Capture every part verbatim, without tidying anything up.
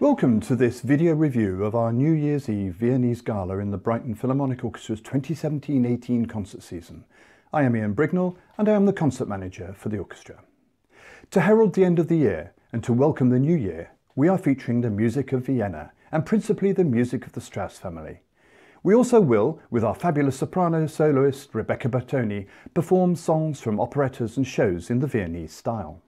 Welcome to this video review of our New Year's Eve Viennese Gala in the Brighton Philharmonic Orchestra's twenty seventeen eighteen concert season. I am Ian Brignall and I am the concert manager for the orchestra. To herald the end of the year and to welcome the new year, we are featuring the music of Vienna and principally the music of the Strauss family. We also will, with our fabulous soprano soloist Rebecca Bottone, perform songs from operettas and shows in the Viennese style.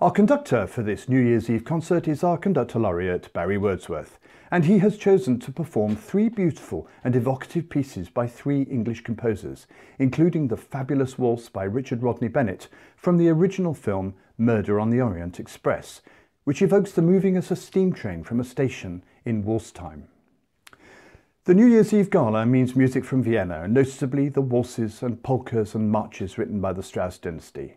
Our conductor for this New Year's Eve concert is our conductor laureate Barry Wordsworth, and he has chosen to perform three beautiful and evocative pieces by three English composers, including the fabulous waltz by Richard Rodney Bennett from the original film Murder on the Orient Express, which evokes the moving as a steam train from a station in waltz time. The New Year's Eve Gala means music from Vienna, and noticeably the waltzes and polkas and marches written by the Strauss dynasty.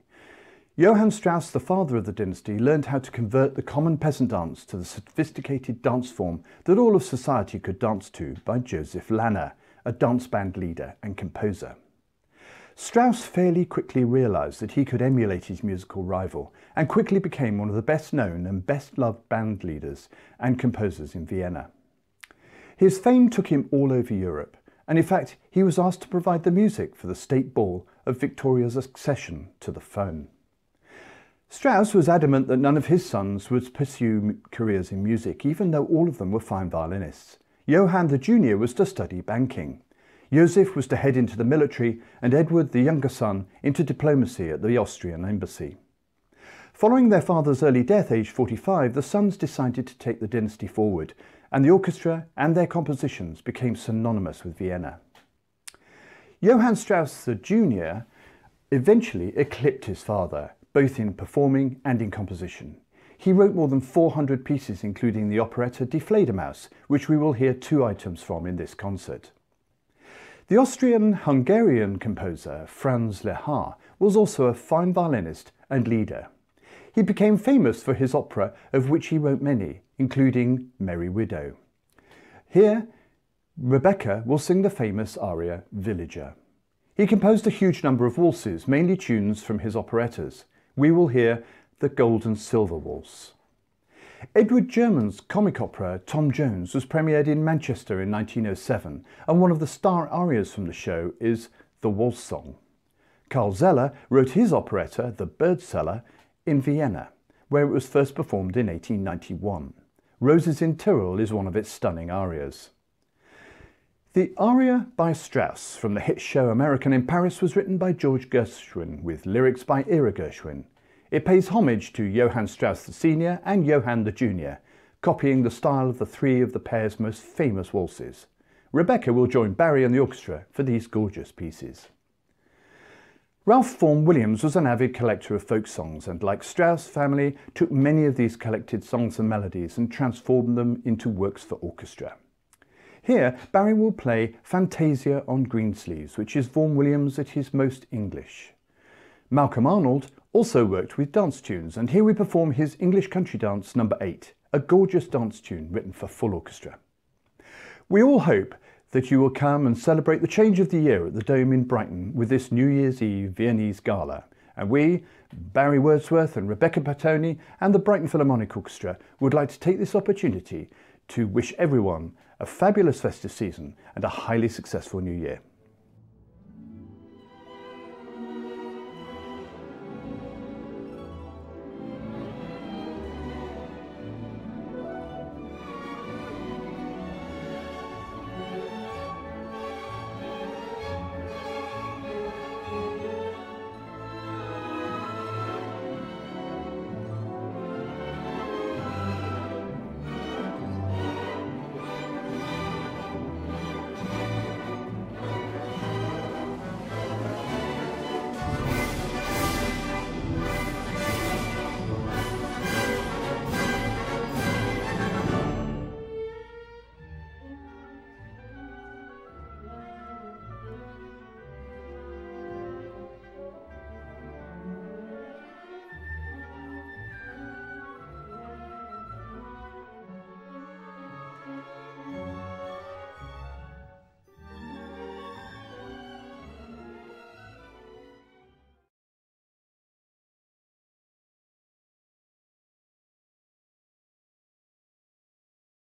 Johann Strauss, the father of the dynasty, learned how to convert the common peasant dance to the sophisticated dance form that all of society could dance to by Joseph Lanner, a dance band leader and composer. Strauss fairly quickly realised that he could emulate his musical rival and quickly became one of the best known and best loved band leaders and composers in Vienna. His fame took him all over Europe, and in fact he was asked to provide the music for the state ball of Victoria's accession to the throne. Strauss was adamant that none of his sons would pursue careers in music, even though all of them were fine violinists. Johann the junior was to study banking. Josef was to head into the military, and Edward, the younger son, into diplomacy at the Austrian embassy. Following their father's early death, aged forty-five, the sons decided to take the dynasty forward, and the orchestra and their compositions became synonymous with Vienna. Johann Strauss the junior eventually eclipsed his father, both in performing and in composition. He wrote more than four hundred pieces, including the operetta Die Fledermaus, which we will hear two items from in this concert. The Austrian-Hungarian composer Franz Lehár was also a fine violinist and leader. He became famous for his opera, of which he wrote many, including Merry Widow. Here, Rebecca will sing the famous aria Villager. He composed a huge number of waltzes, mainly tunes from his operettas. We will hear the Gold and Silver Waltz. Edward German's comic opera Tom Jones was premiered in Manchester in nineteen oh seven, and one of the star arias from the show is The Waltz Song. Carl Zeller wrote his operetta The Birdseller in Vienna, where it was first performed in eighteen ninety-one. Roses in Tyrol is one of its stunning arias. The aria by Strauss from the hit show American in Paris was written by George Gershwin with lyrics by Ira Gershwin. It pays homage to Johann Strauss the Senior and Johann the Junior, copying the style of the three of the pair's most famous waltzes. Rebecca will join Barry and the orchestra for these gorgeous pieces. Ralph Vaughan Williams was an avid collector of folk songs and, like Strauss family, took many of these collected songs and melodies and transformed them into works for orchestra. Here, Barry will play Fantasia on Greensleeves, which is Vaughan Williams at his most English. Malcolm Arnold also worked with dance tunes, and here we perform his English Country Dance number eight, a gorgeous dance tune written for full orchestra. We all hope that you will come and celebrate the change of the year at the Dome in Brighton with this New Year's Eve Viennese Gala, and we, Barry Wordsworth and Rebecca Bottone and the Brighton Philharmonic Orchestra, would like to take this opportunity to wish everyone a fabulous festive season and a highly successful new year.